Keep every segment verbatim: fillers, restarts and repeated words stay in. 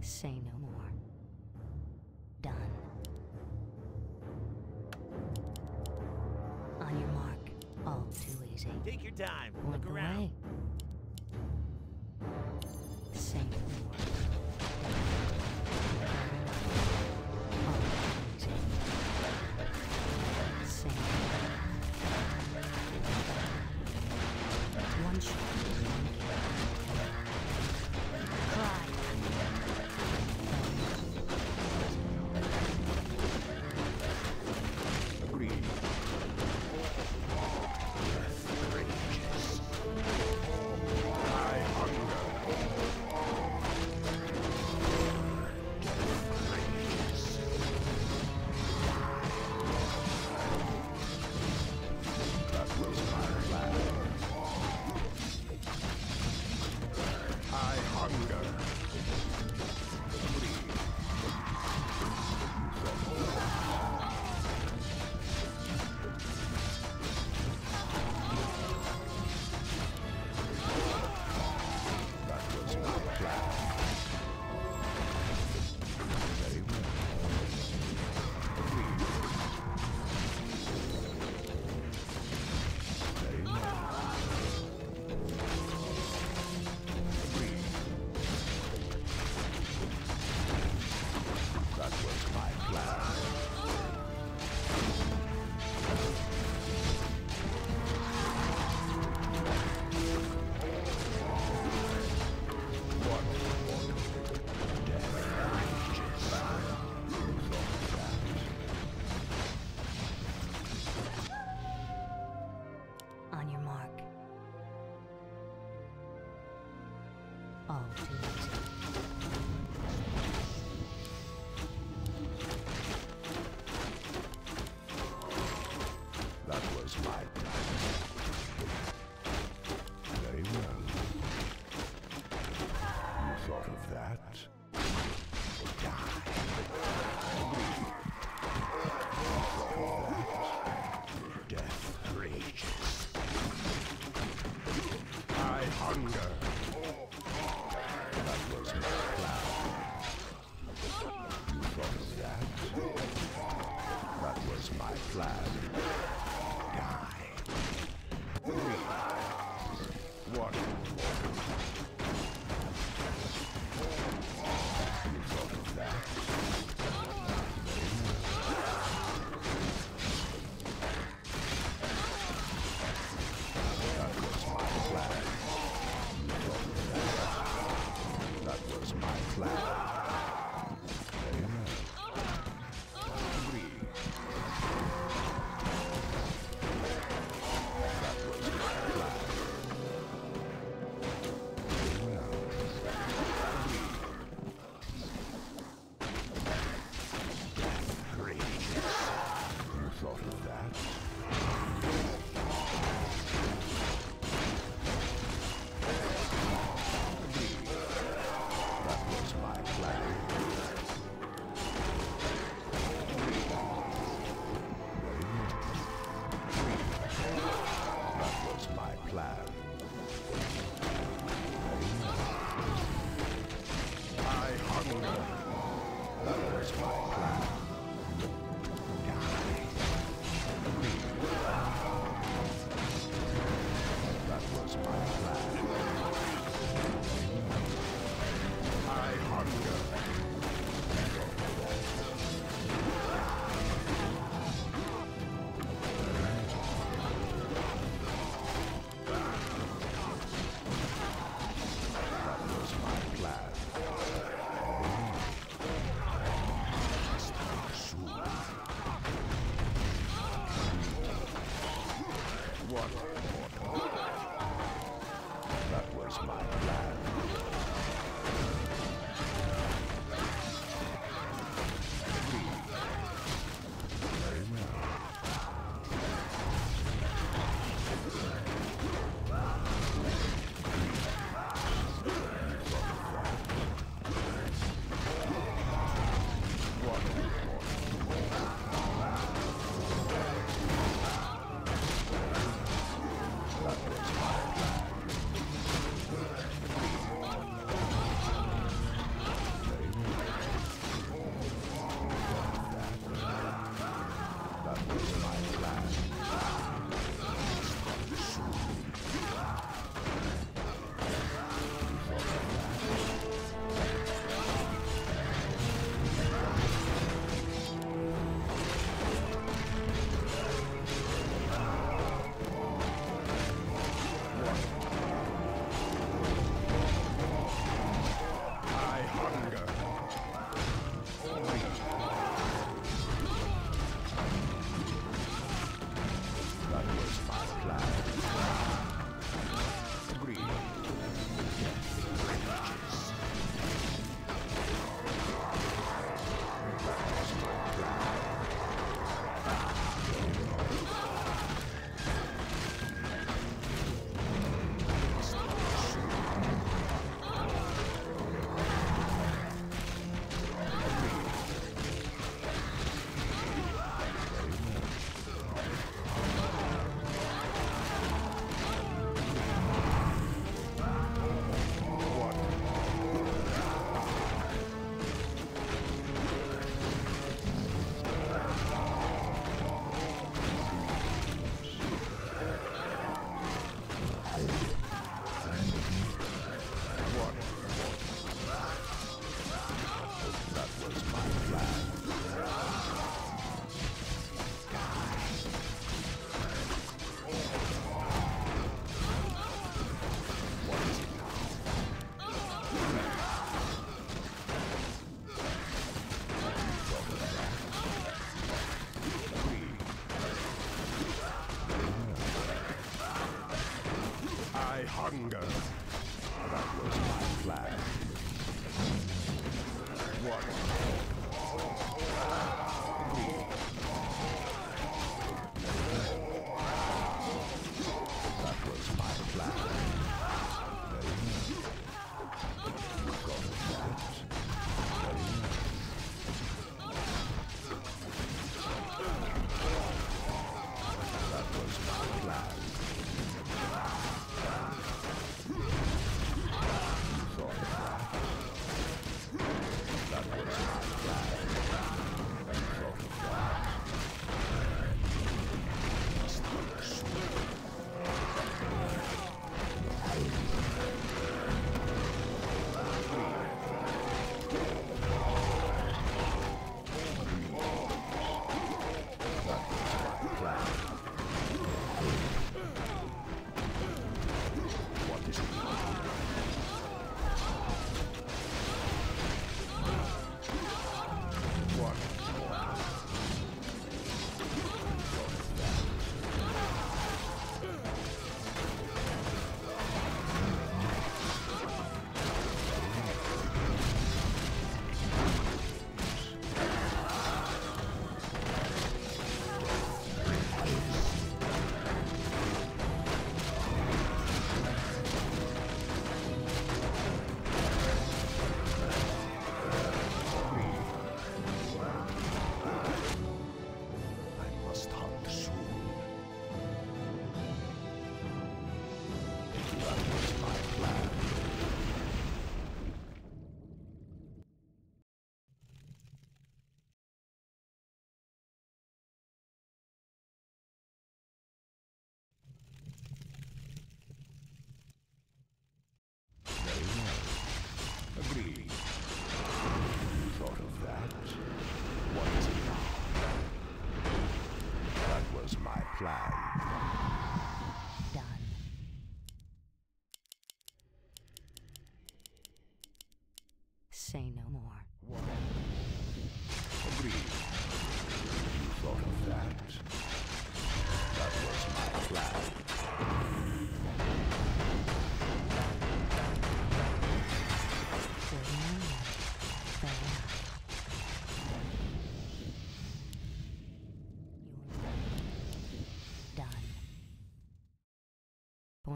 Say no more. Done. On your mark. All too easy. Take your time. Look around. Say no more. All too easy. Say no more. One shot. One kill. Cry.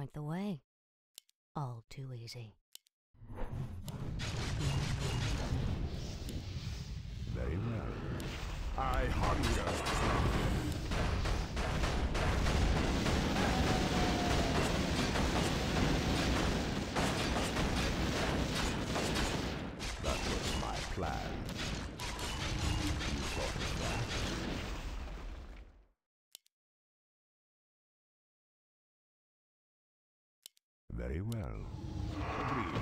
point the way. All too easy. They know. I hunger. That was my plan. You thought of that? Very well. Agreed.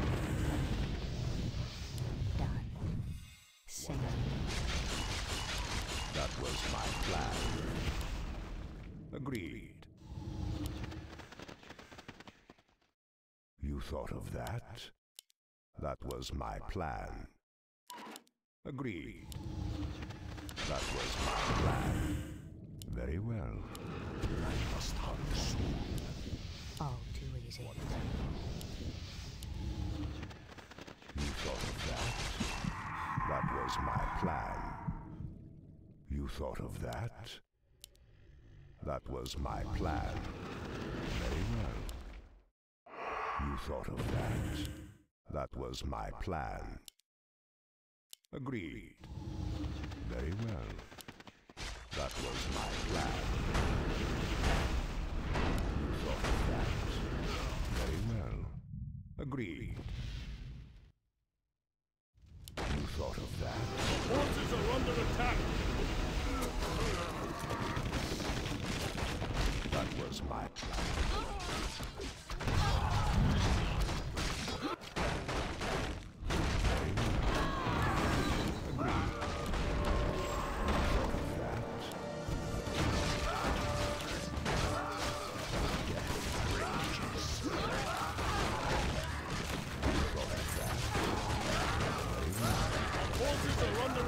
Done. Sing. That was my plan. Agreed. You thought of that? That was my plan. Agreed. That was my plan. Very well. I must hunt soon. All too easy. You thought of that? That was my plan. You thought of that? That was my plan. Very well. You thought of that? That was my plan. Agreed. Very well. That was my plan. You thought of that. Very well. Agreed. You thought of that. Forces are under attack. That was my plan.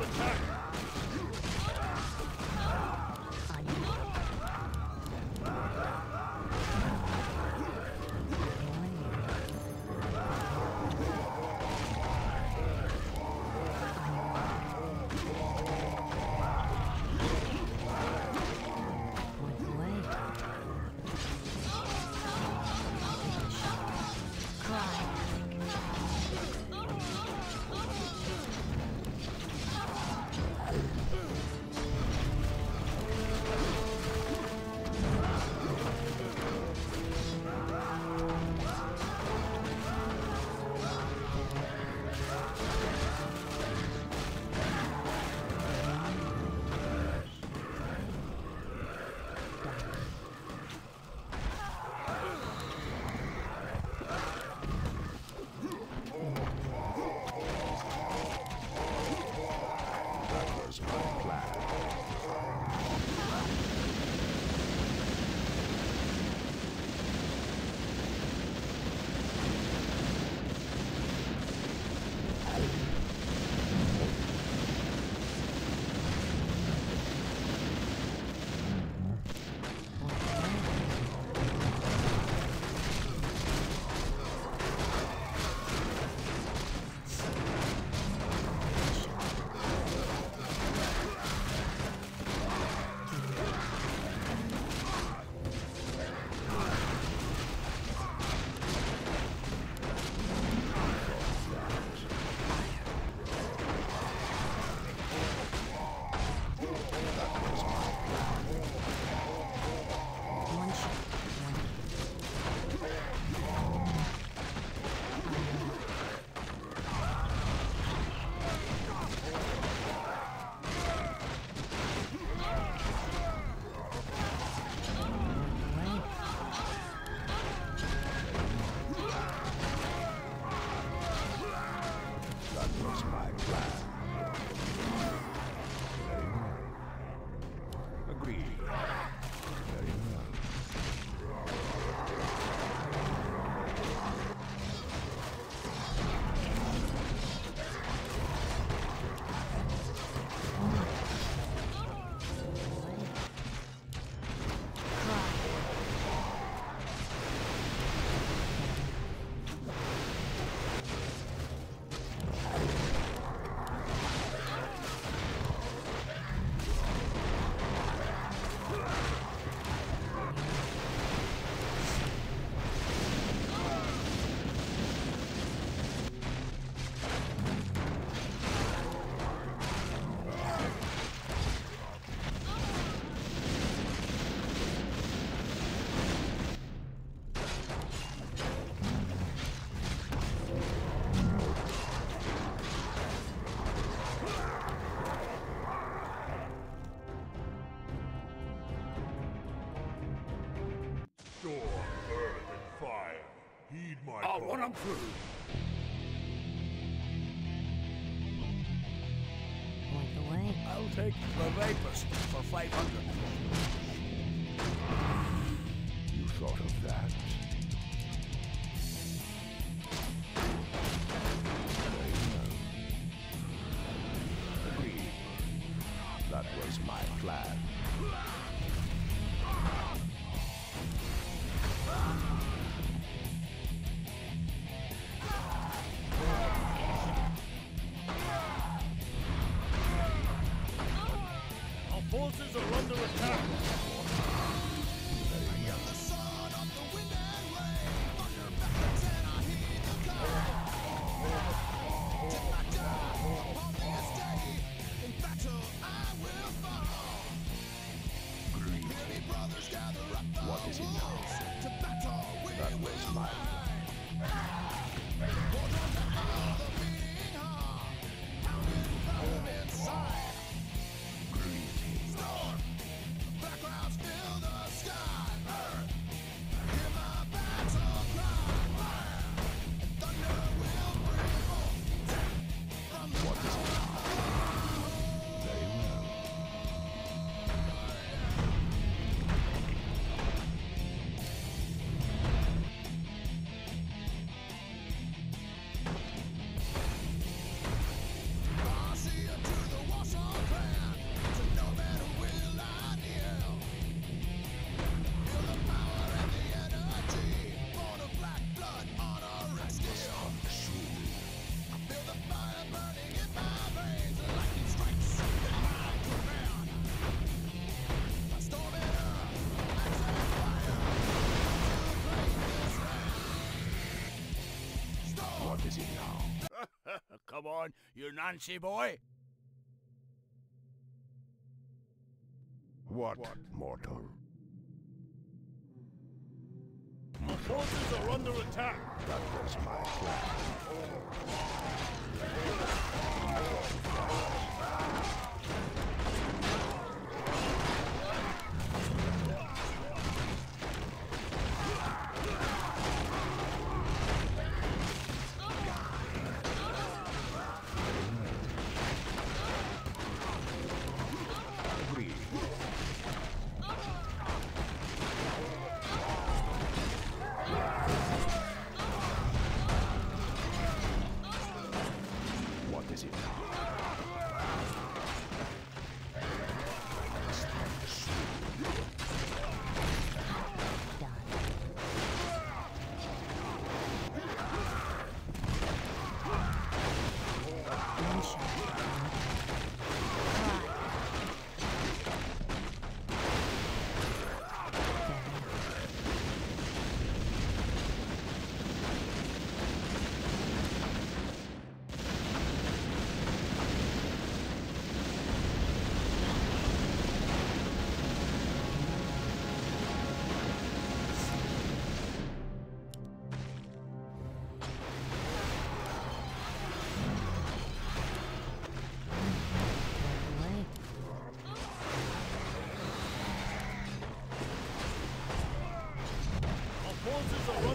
Attack! 让去。Point the way. I'll take the rapist for five hundred. You thought of that? I know. That was my plan. Forces are under attack. I hear the sound of the wind and rain. Thunder battles and I hear the call. Did not die upon the estate. In battle I will fall. Greed. Enemy brothers gather up the what is it now? To battle we that will lie. Hold on to all the beating heart. Out in power inside. Come on, you Nancy boy! What, what? Mortal? The forces are under attack! That was my plan.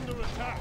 Attack!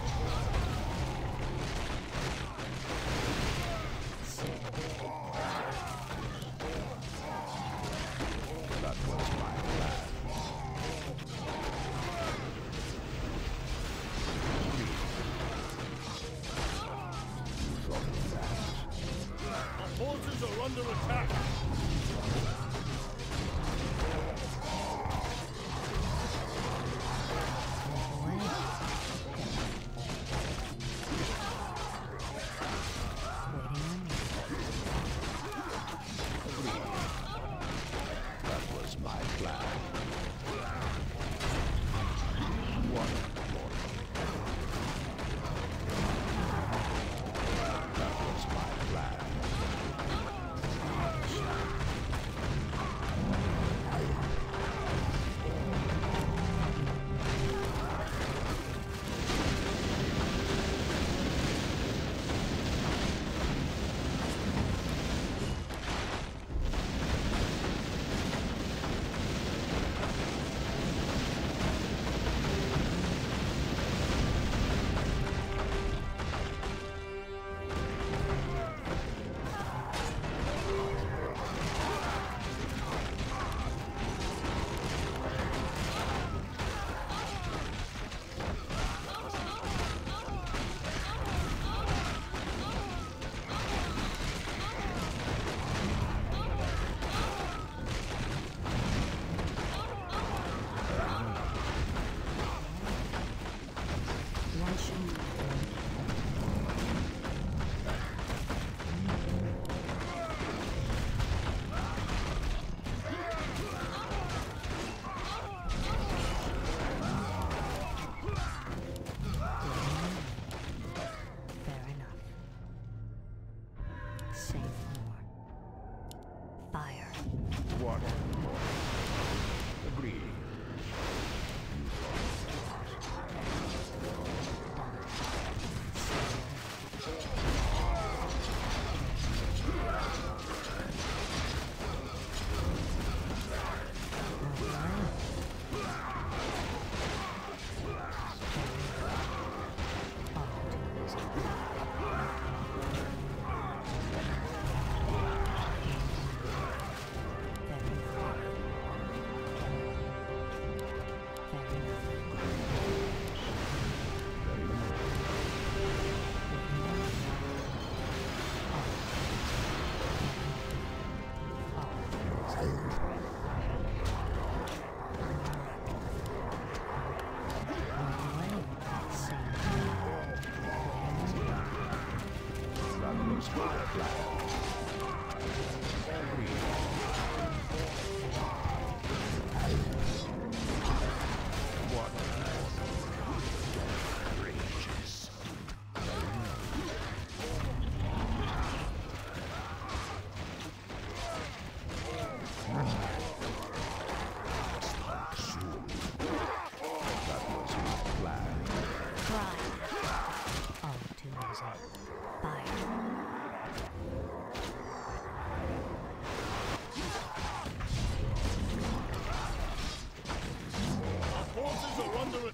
What? Agreed.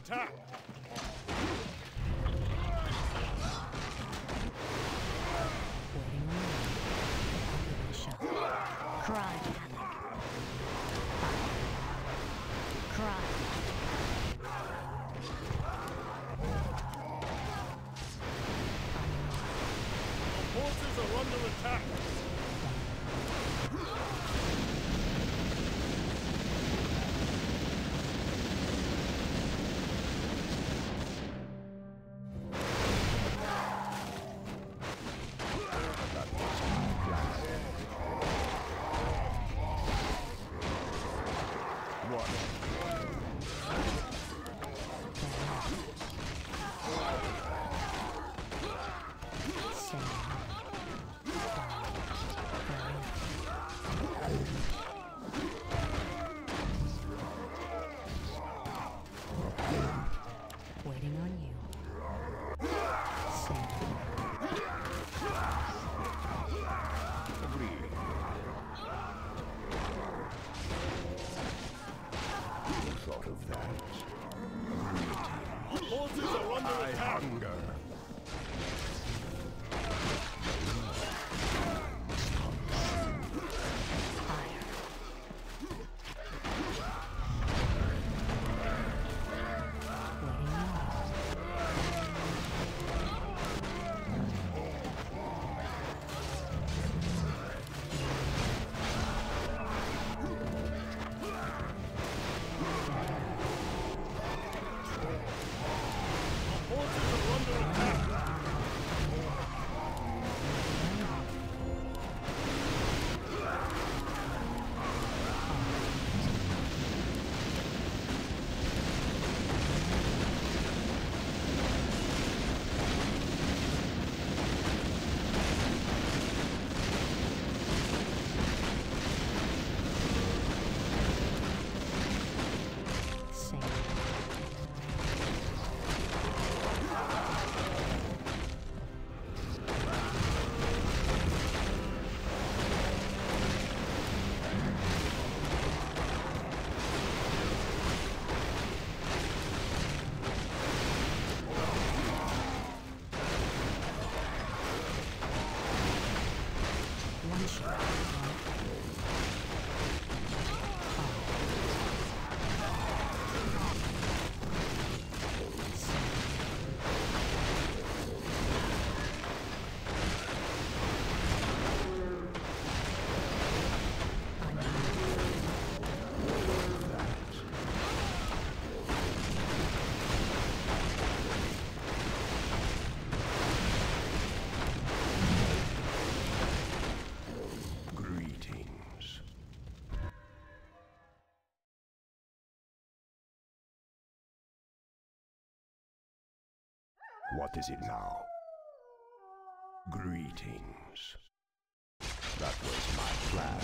Attack! Cry, havoc. Cry. The forces are under attack! What is it now? Greetings. That was my plan.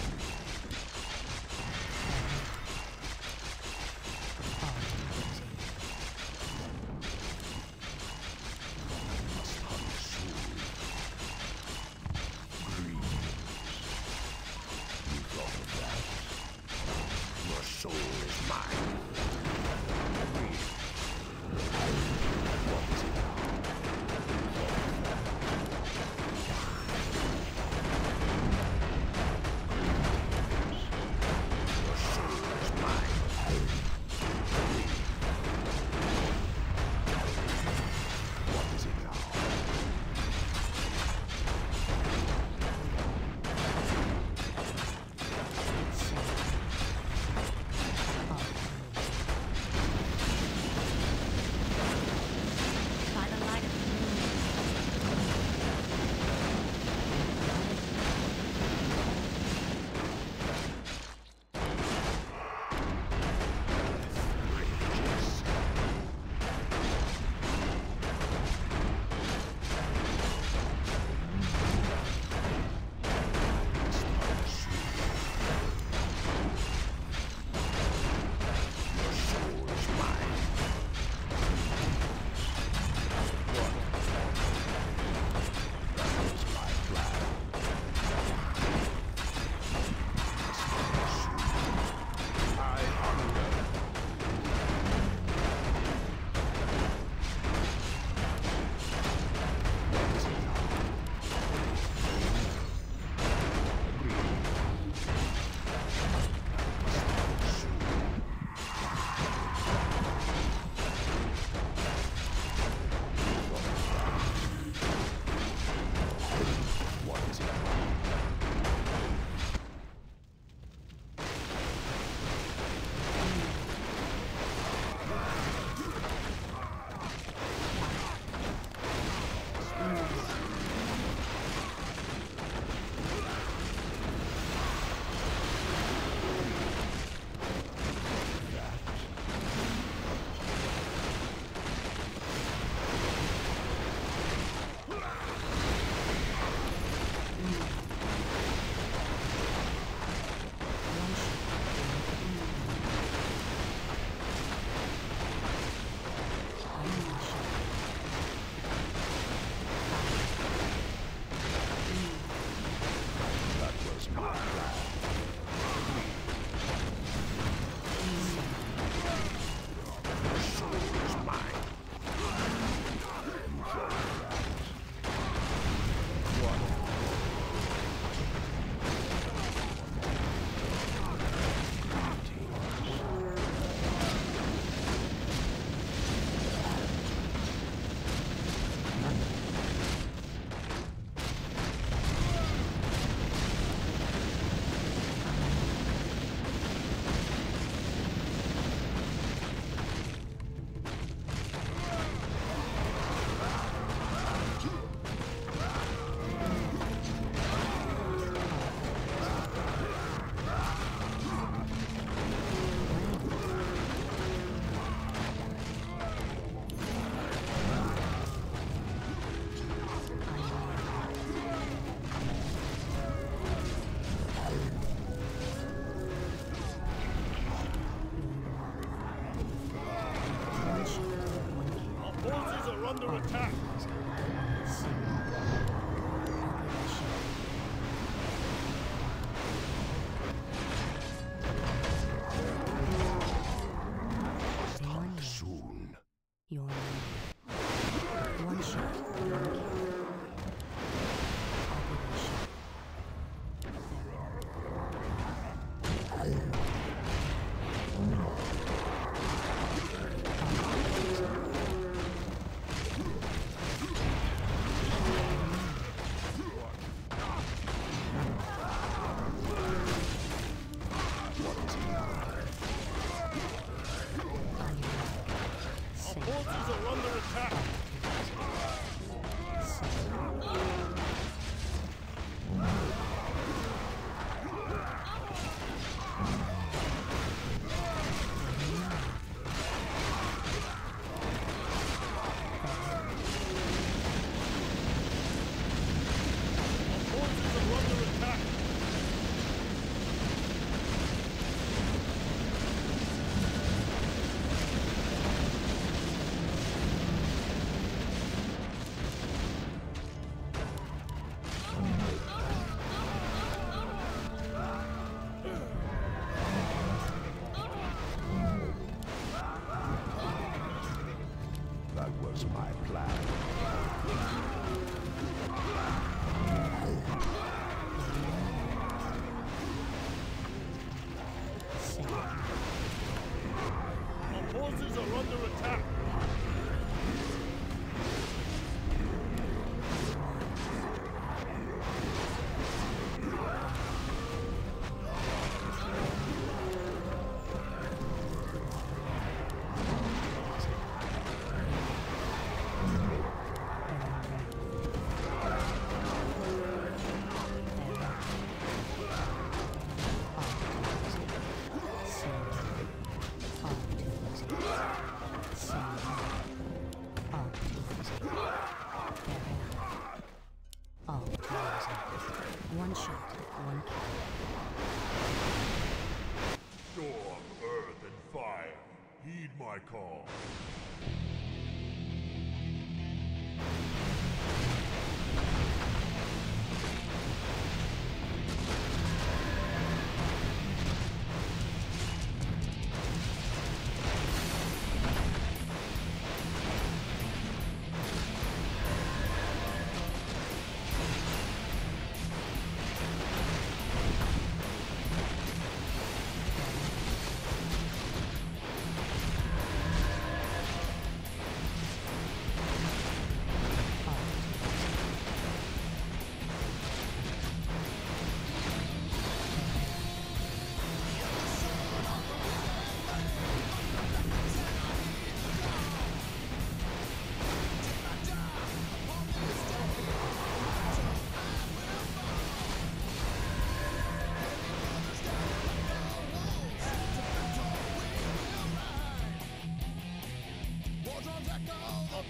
my call.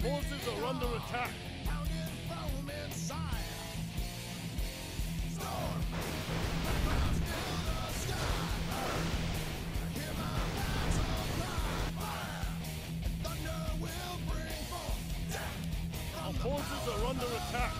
Forces are under attack. Pound in, foam inside. Storm. The clouds fill the sky. I hear my battle cry. Fire. Thunder will bring forth death. Our forces are under attack.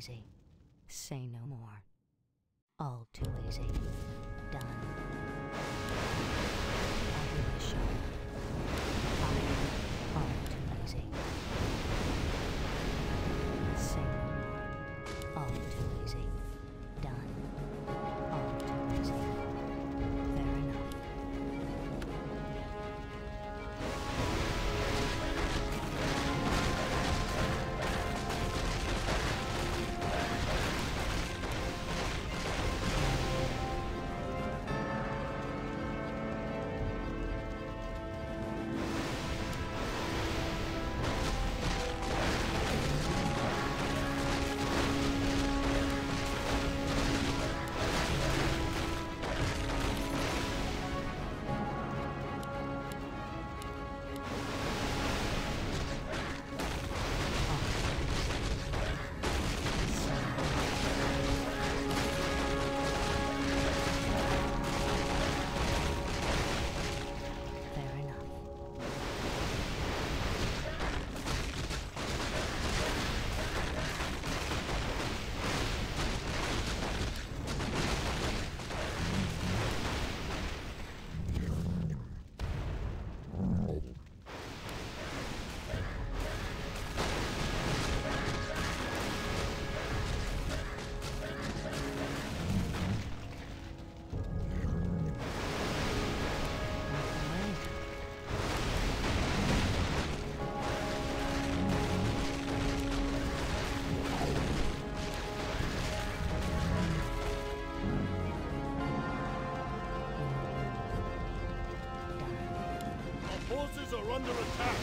easy. Say no more. All too easy. Done. I'll give it a shot. Fine. All too easy. Say no more. All too easy. Done. All too easy. Fair enough. Forces are under attack!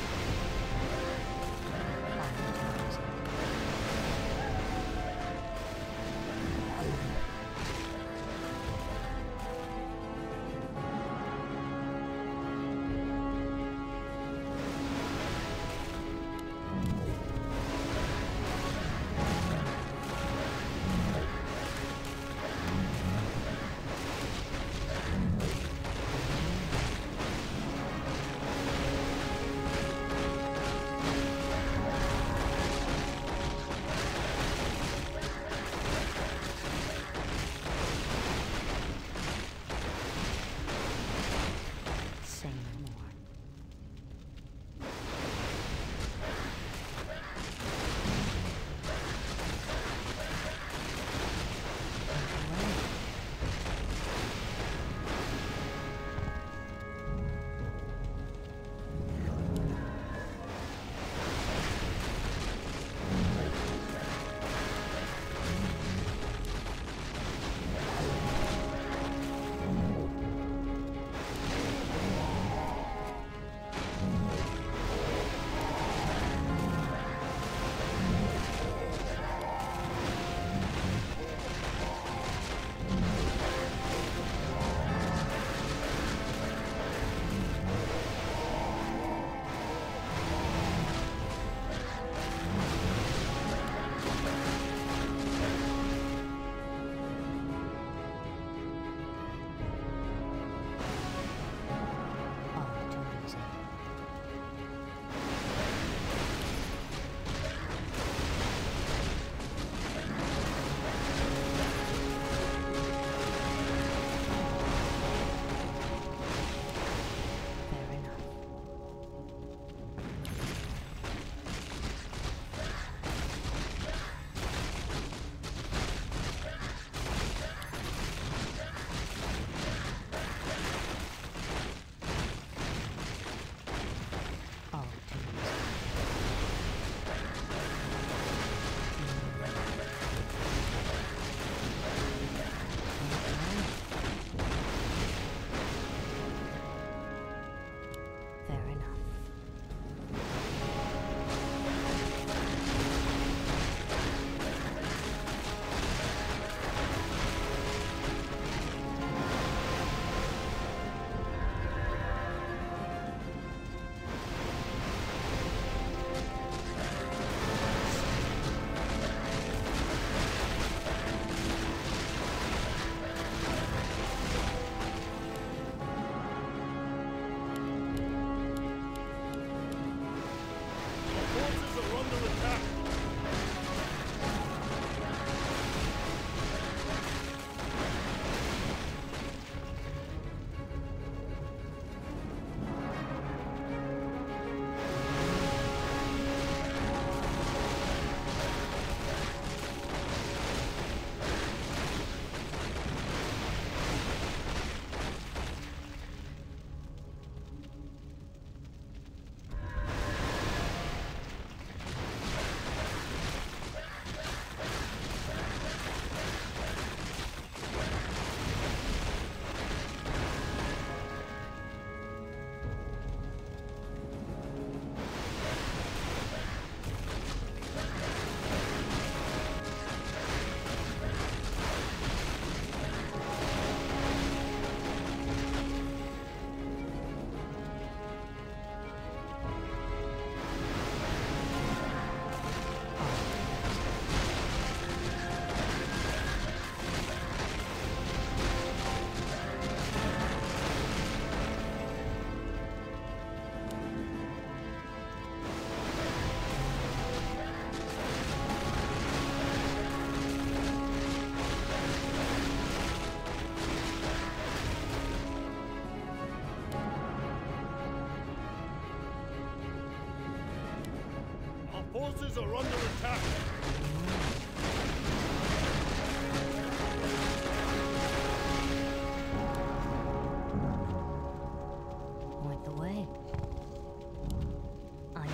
forces are under attack. Point the way. I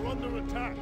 Under attack.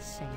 Same.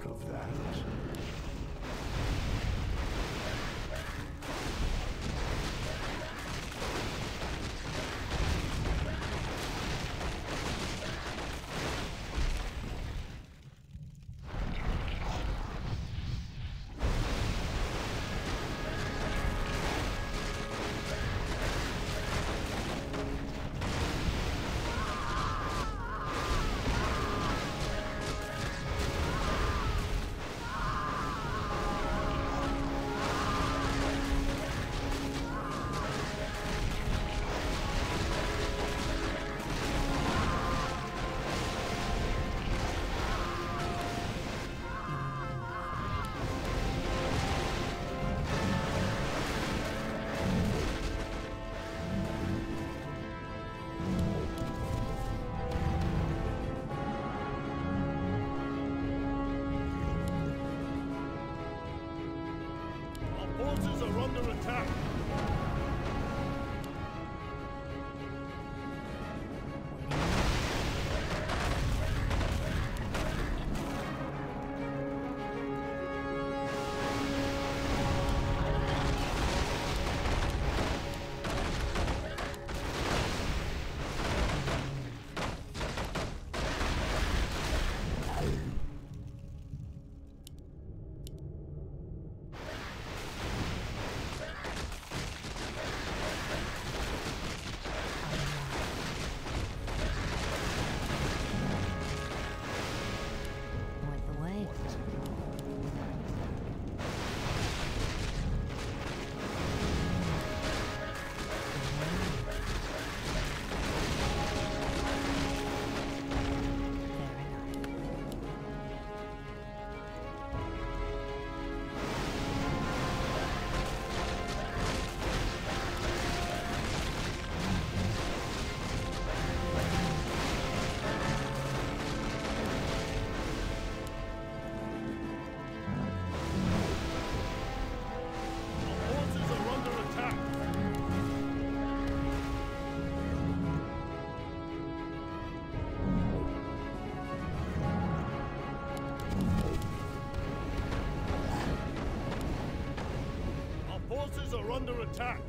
thought of that. Are under attack.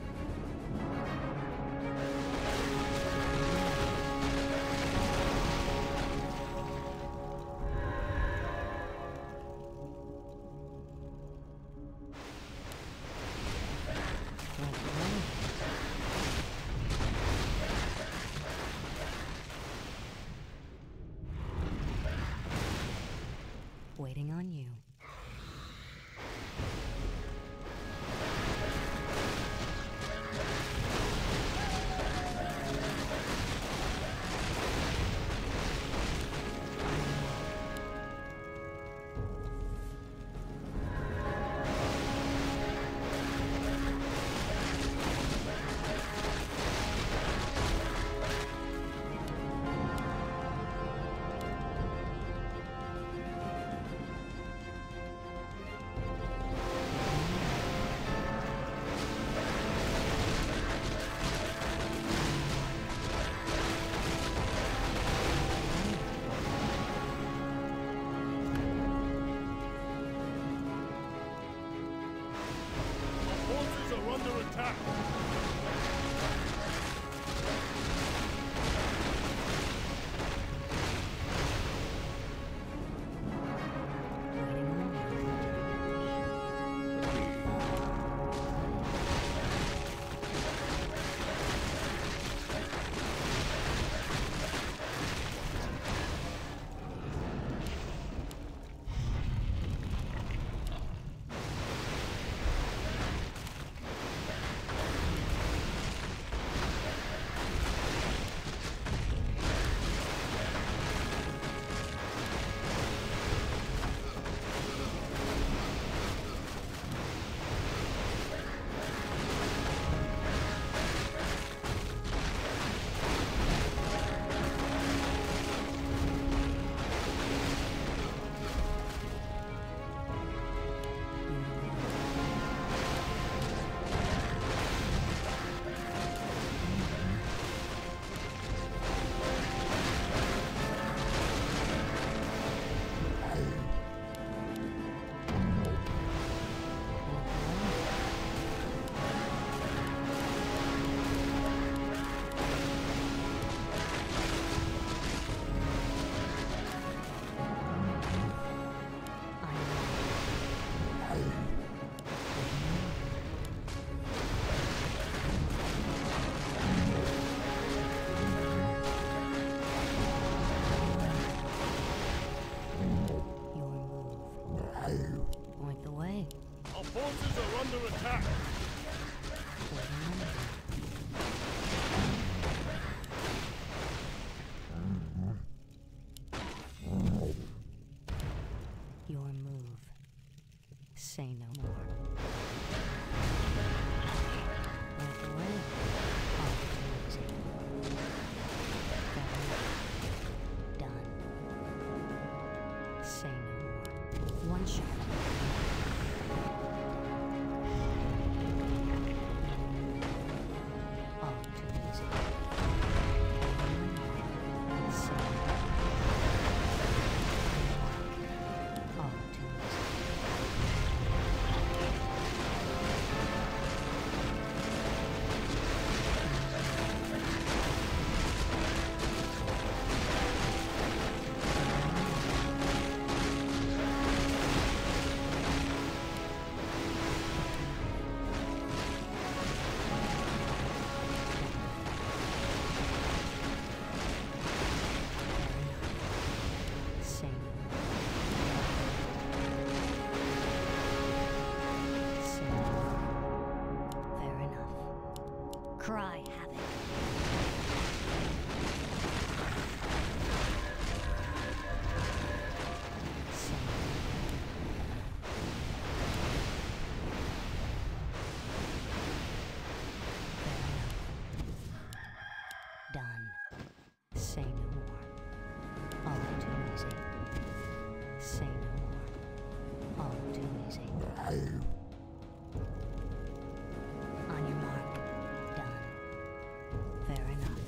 Waiting on you. say no more. But when opportunity got done, say no more. One shot. Cry havoc. Done. Say no more. All too easy. Say no more. All too easy. Fair enough.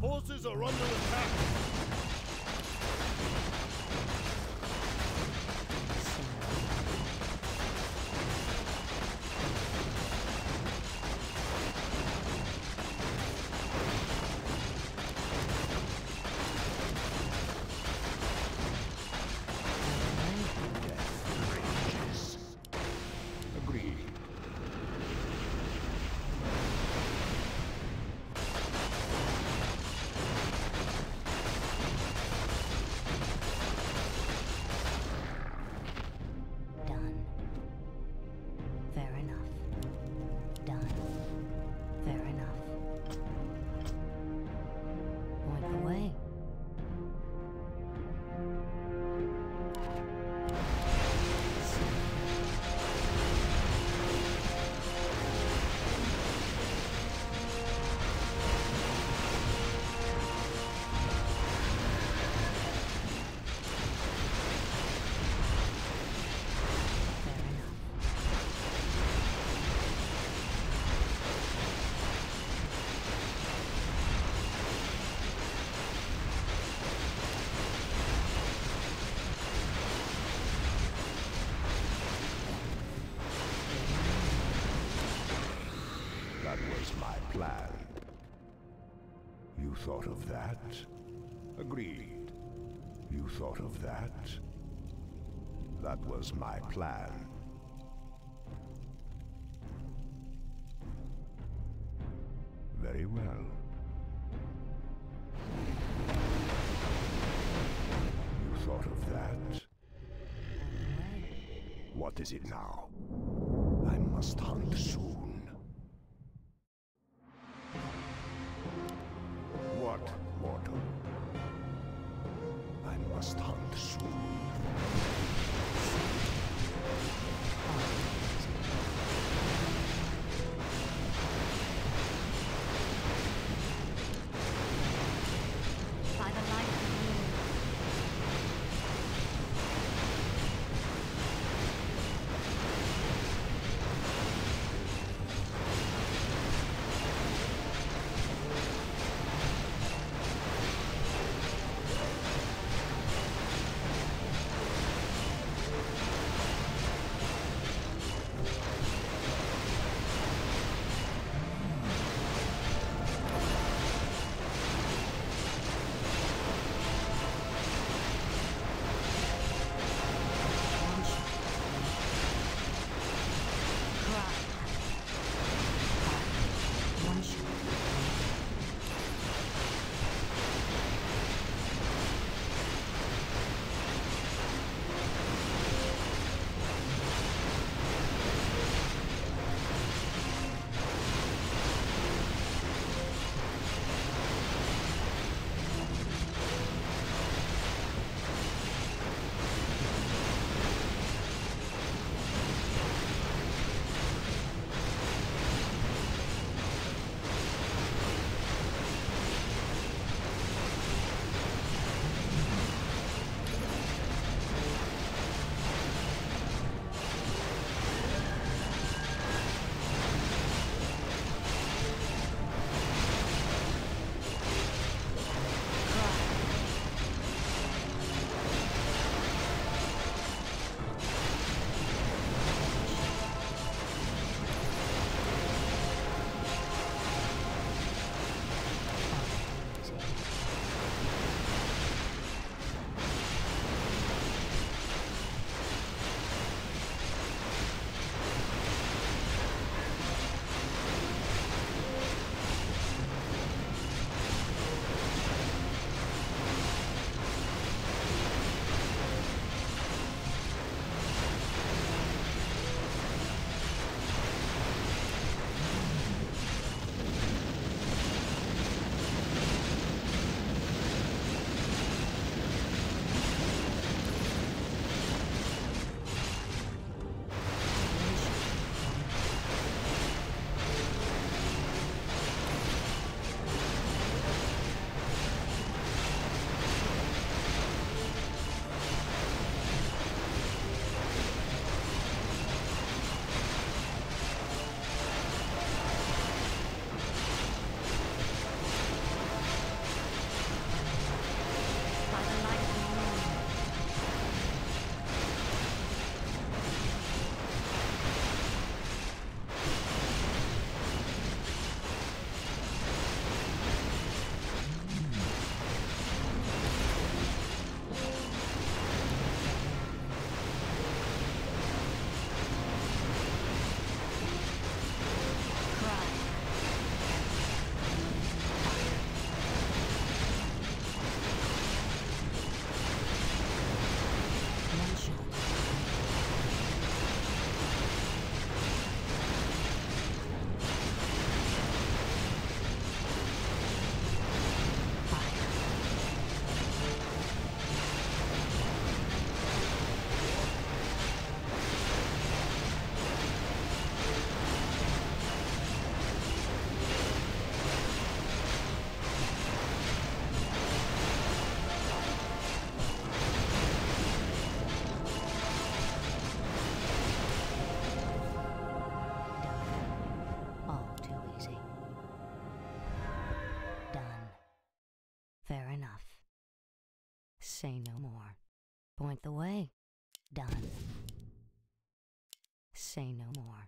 Forces are under attack. Thought of that? Agreed. You thought of that? That was my plan. Very well. You thought of that? What is it now? I must hunt soon. say no more. Point the way. Done. Say no more.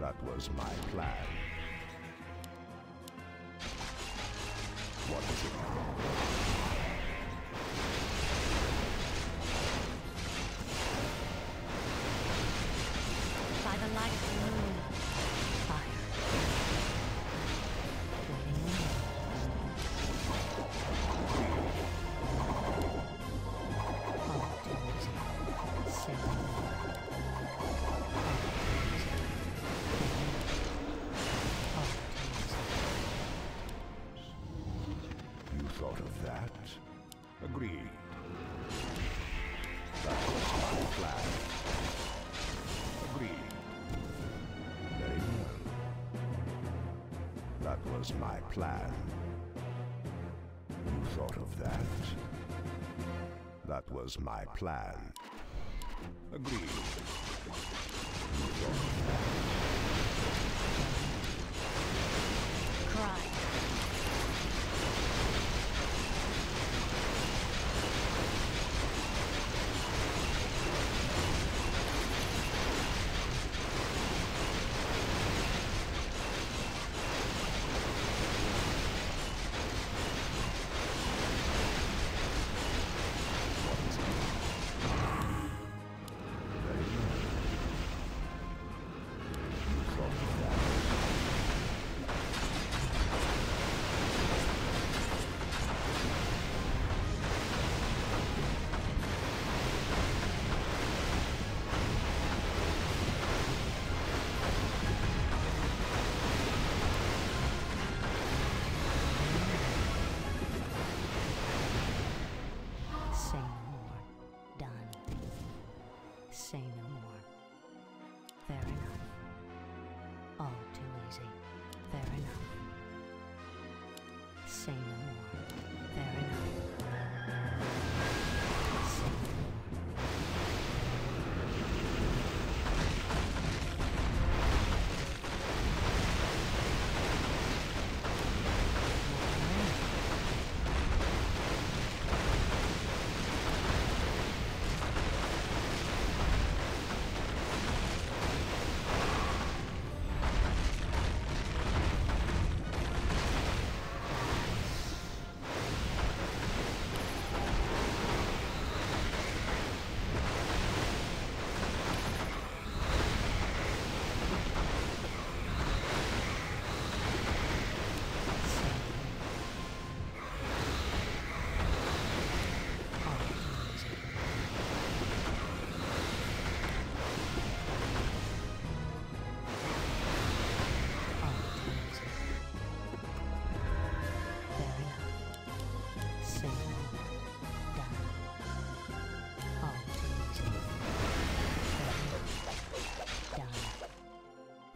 That was my plan. What is it? By the light of the moon. Fire. Oh, dear. Save me. Thought of that? Agreed. That was my plan. Agreed. Very well. That was my plan. You thought of that? That was my plan. Agreed. You thought of that? Cry. Say no more.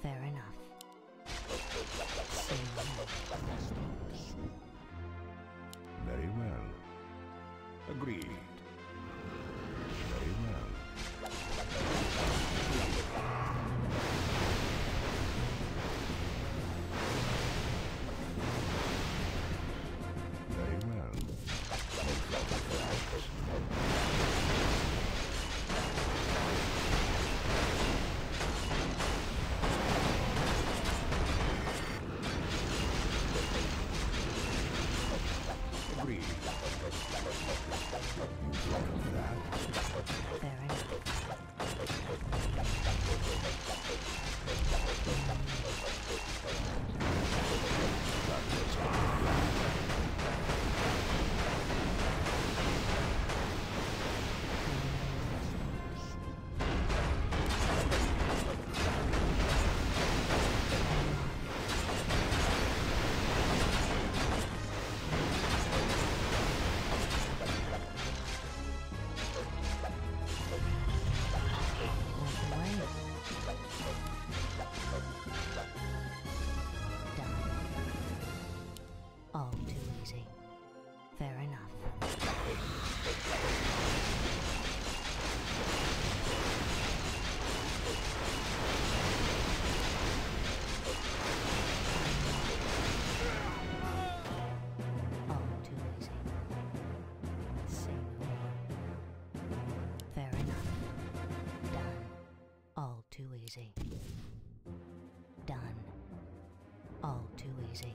Fair enough. Say Very well. Agreed. Very well. Very well. Agreed. You like that? Fair all too easy. Fair enough. All too easy. Say no more. Fair enough. Done. All too easy. Done. All too easy.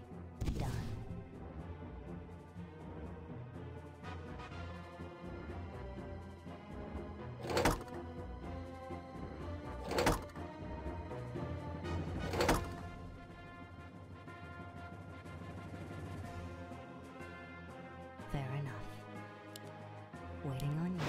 Done. Fair enough. Waiting on you.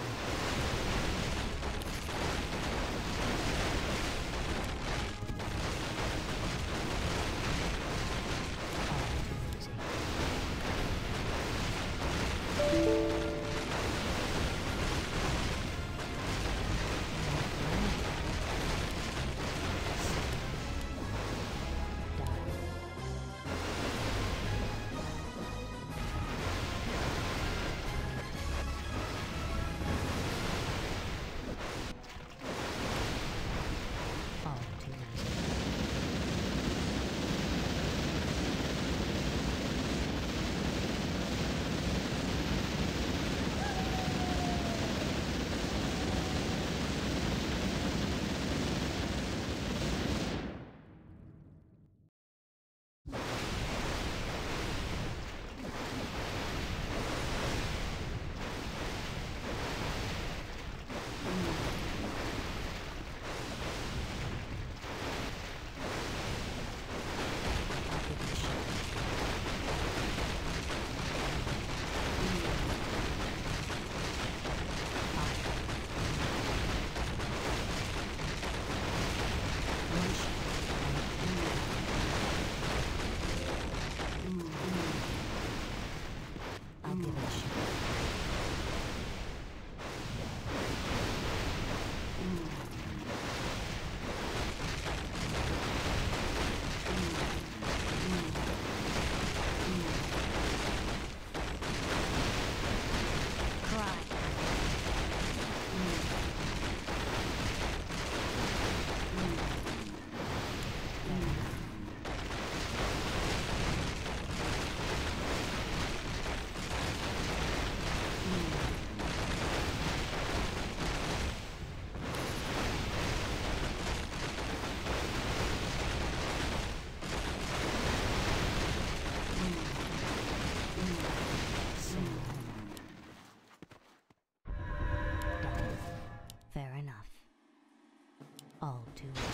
all too well.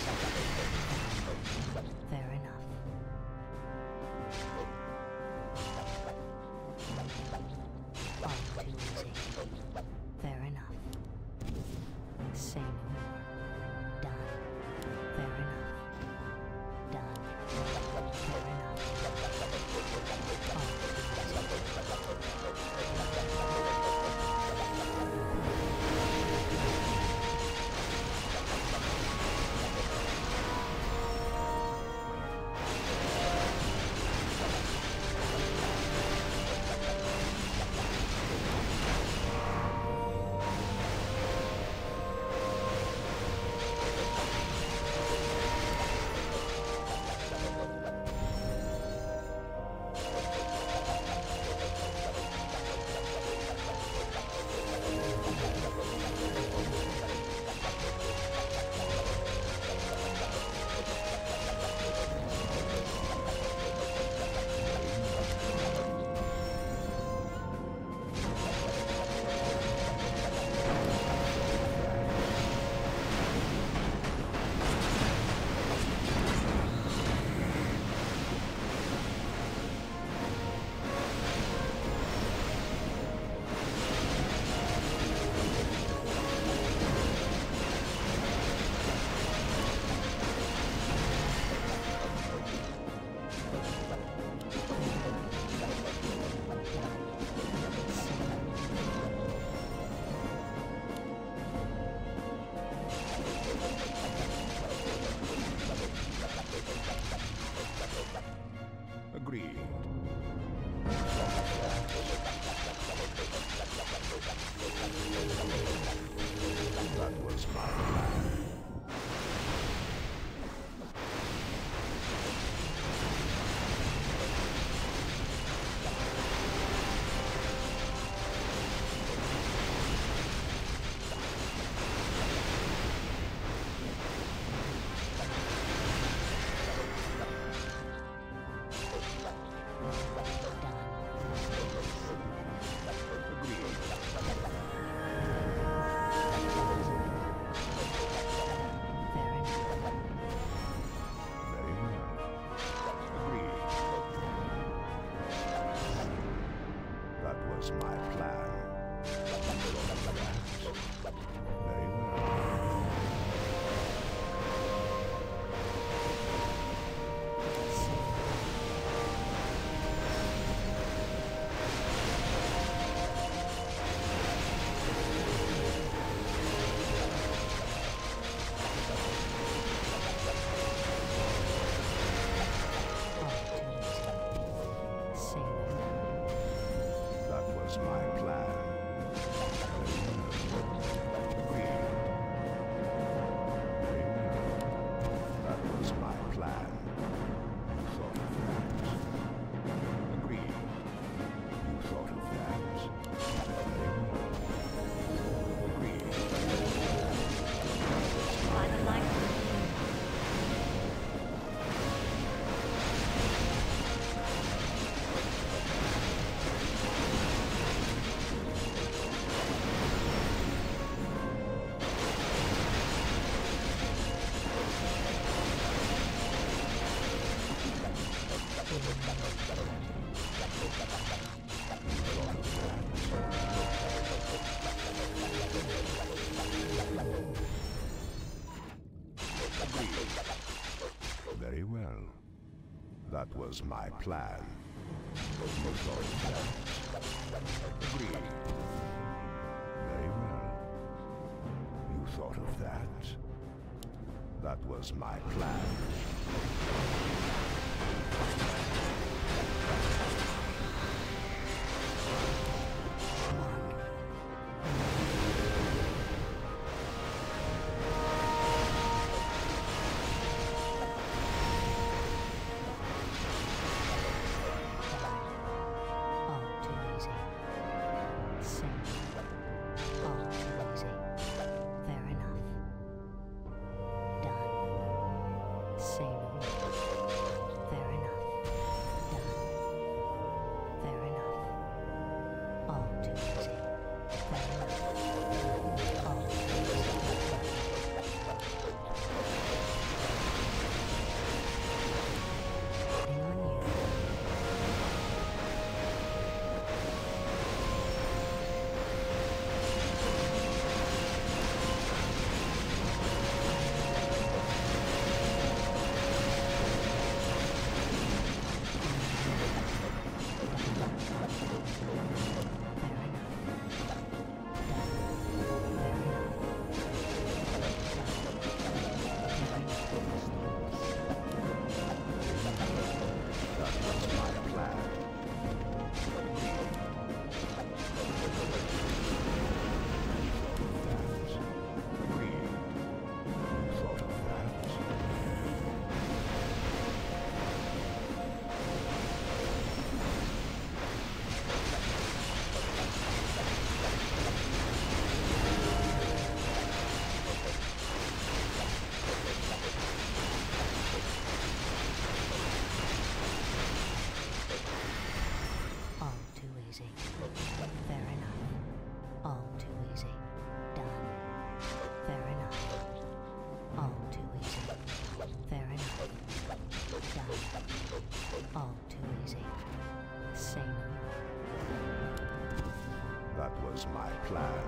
Fair enough. All too easy. Fair enough. Say no more. Done. Fair enough. Done. Fair enough. All Very well. That was my plan. Agreed. Very well. You thought of that? That was my plan. Say no more. Fair enough. was my plan.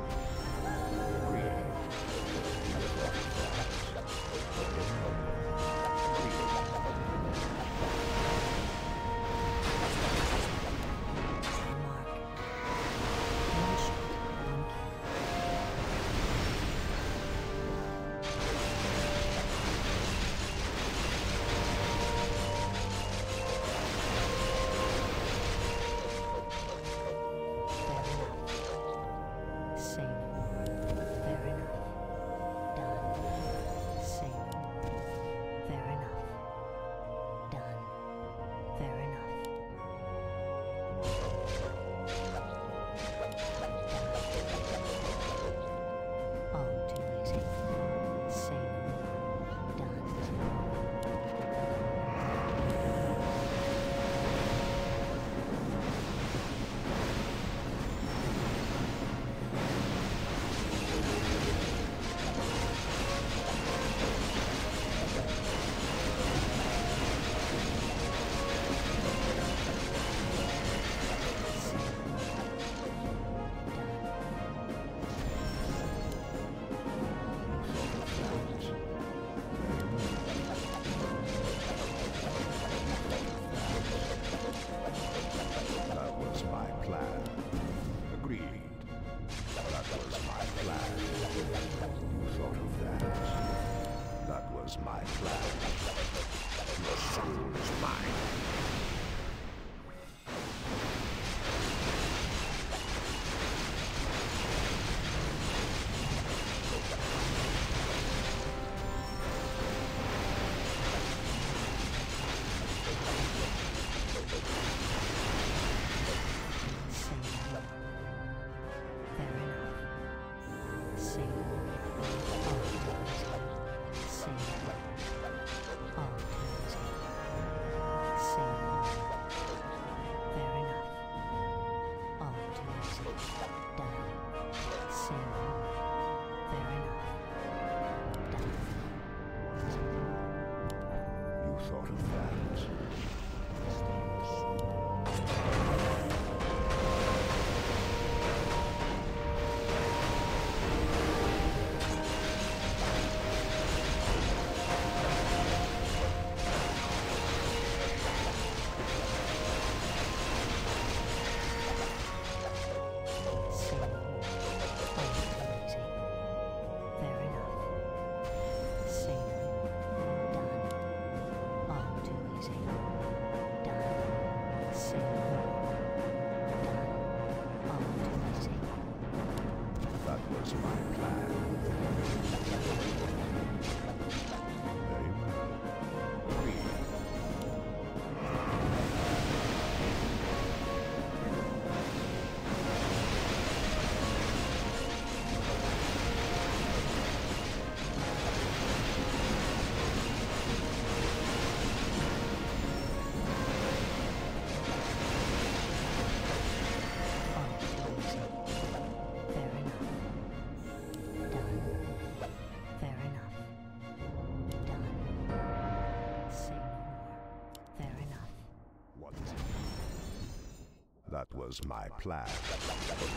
That was my plan. That was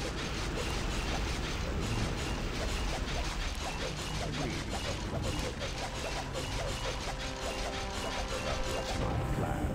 my plan.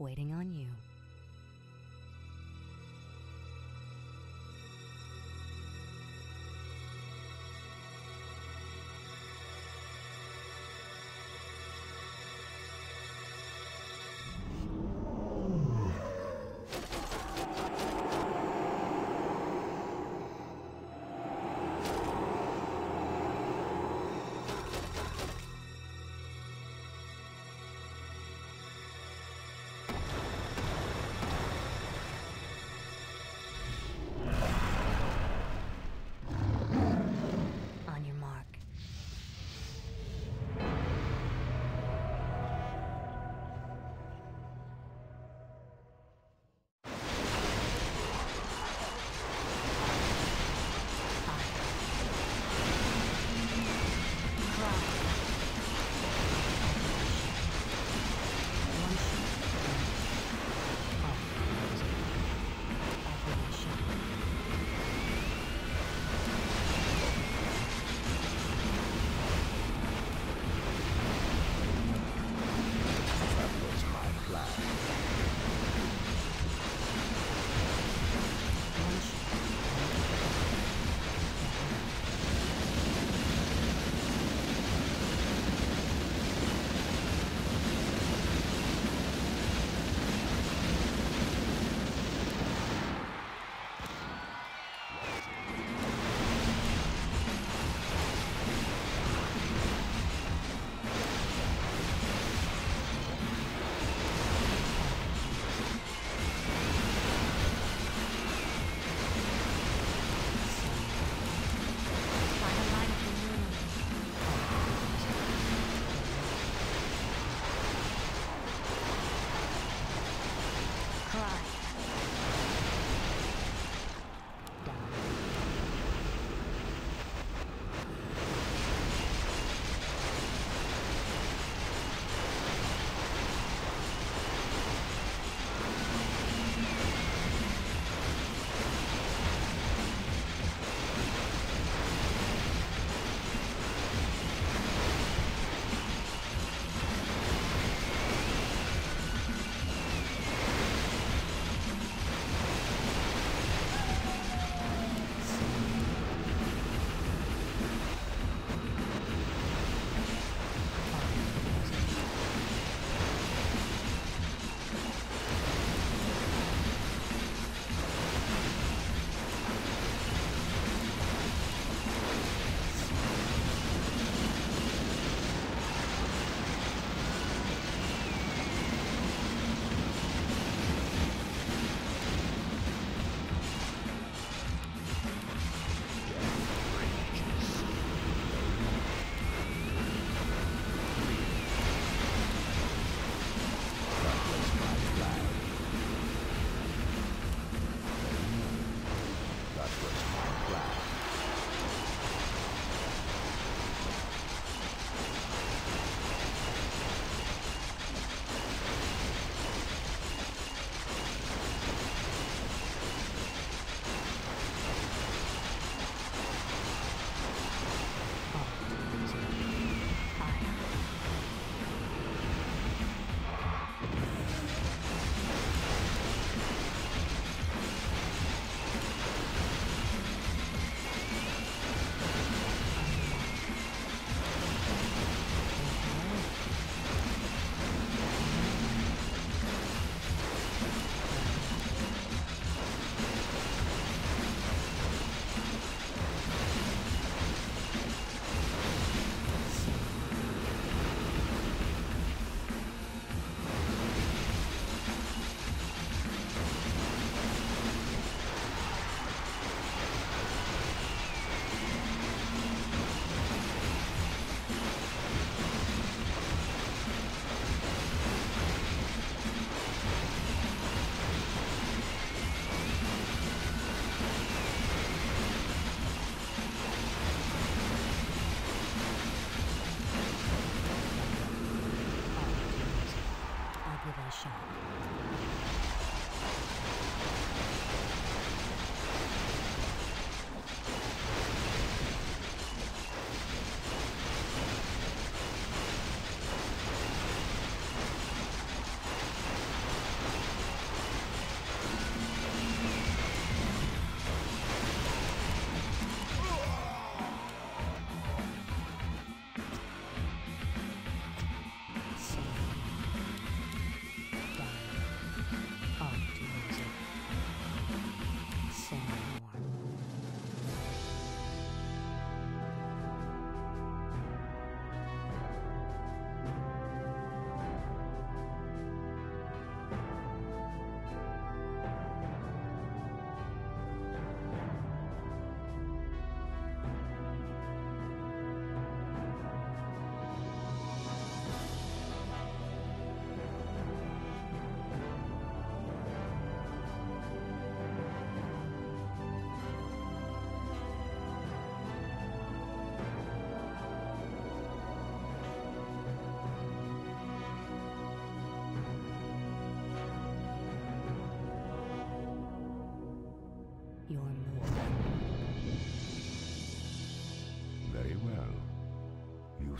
waiting on you.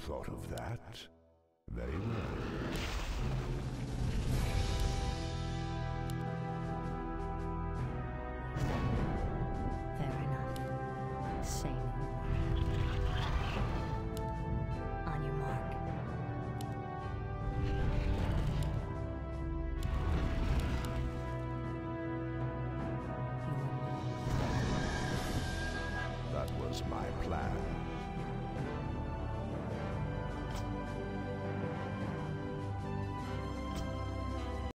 thought of that?